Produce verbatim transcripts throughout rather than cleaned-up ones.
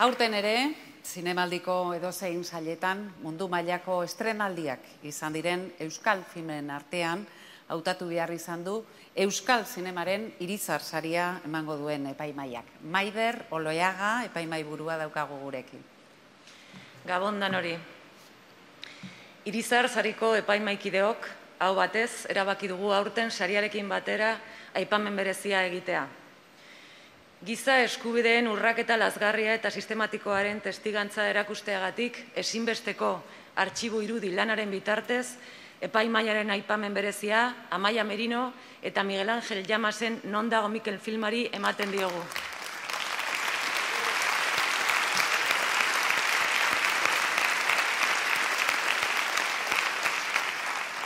Aurten ere, zinemaldiko edozein sailetan mundu mailako estrenaldiak izan diren euskal filmen artean hautatu behar izan du euskal zinemaren Irizar Saria emango duen epaimaiak. Maider Oloiaga epaimaiburua daukagu gurekin. Gabon dan hori. Irizar Sariko epaimaikideok hau batez erabaki dugu aurten sariarekin batera aipamen berezia egitea. Giza eskubideen urraketa lazgarria eta sistematikoaren testigantza erakusteagatik ezinbesteko artxibo irudi lanaren bitartez epaimaiaren aipamen berezia Amaia Merino eta Miguel Angel Llamasen Non dago Mikel filmari ematen diogu.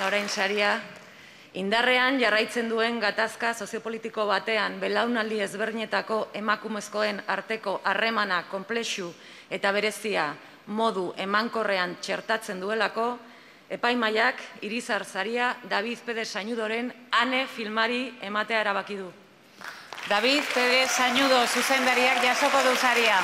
Orain saria, indarrean jarraitzen duen gatazka soziopolitiko batean belaunaldi ezberdinetako emakumezkoen arteko harremana konplexu eta berezia modu emankorrean txertatzen duelako, epaimaiak Irizar Saria David Perez Sainudoren Ane filmari ematea erabaki du. David Perez Sainudo zuzendariak jasoko du saria.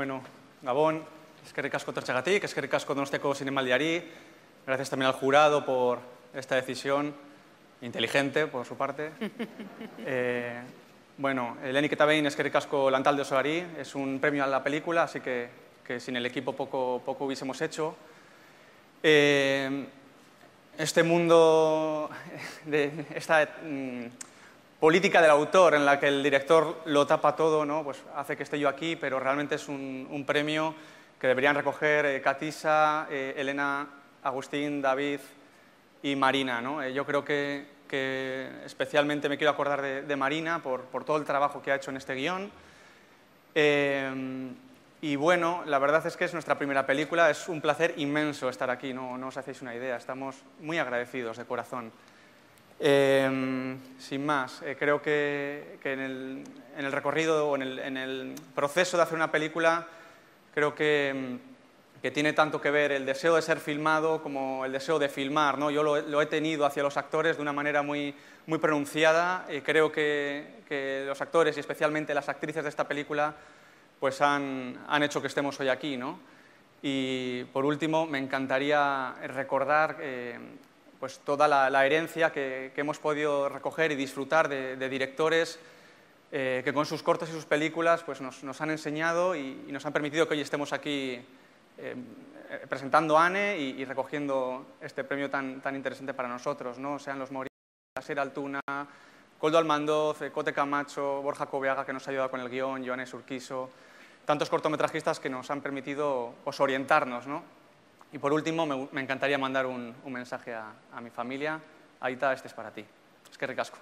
Bueno, Gabón, eskerrik asko etortzeagatik, eskerrik asko Donosteko sinemaldiari. Gracias también al jurado por esta decisión, inteligente por su parte. eh, bueno, Eleni Ketabe eskerrik asko lantalde osoari, es un premio a la película, así que, que sin el equipo poco, poco hubiésemos hecho. Eh, este mundo, de esta mm, política del autor en la que el director lo tapa todo, ¿no? Pues hace que esté yo aquí, pero realmente es un, un premio que deberían recoger eh, Katisa, eh, Elena, Agustín, David y Marina, ¿no? Eh, yo creo que, que especialmente me quiero acordar de, de Marina por, por todo el trabajo que ha hecho en este guión. Eh, y bueno, la verdad es que es nuestra primera película, es un placer inmenso estar aquí, no, no os hacéis una idea, estamos muy agradecidos de corazón. Eh, sin más, eh, creo que, que en, el, en el recorrido o en el, en el proceso de hacer una película creo que, que tiene tanto que ver el deseo de ser filmado como el deseo de filmar, ¿no? Yo lo, lo he tenido hacia los actores de una manera muy, muy pronunciada y creo que, que los actores y especialmente las actrices de esta película pues han, han hecho que estemos hoy aquí, ¿no? Y por último me encantaría recordar eh, pues toda la, la herencia que, que hemos podido recoger y disfrutar de, de directores eh, que con sus cortos y sus películas pues nos, nos han enseñado y, y nos han permitido que hoy estemos aquí eh, presentando a Ane y, y recogiendo este premio tan, tan interesante para nosotros, ¿no? Sean los Mauríacos, César Altuna, Coldo Almandoz, eh, Cote Camacho, Borja Coveaga, que nos ha ayudado con el guión, Joanes Urquizo, tantos cortometrajistas que nos han permitido pues, orientarnos, ¿no? Y por último, me, me encantaría mandar un, un mensaje a, a mi familia. Aita, este es para ti. Es que ricasco.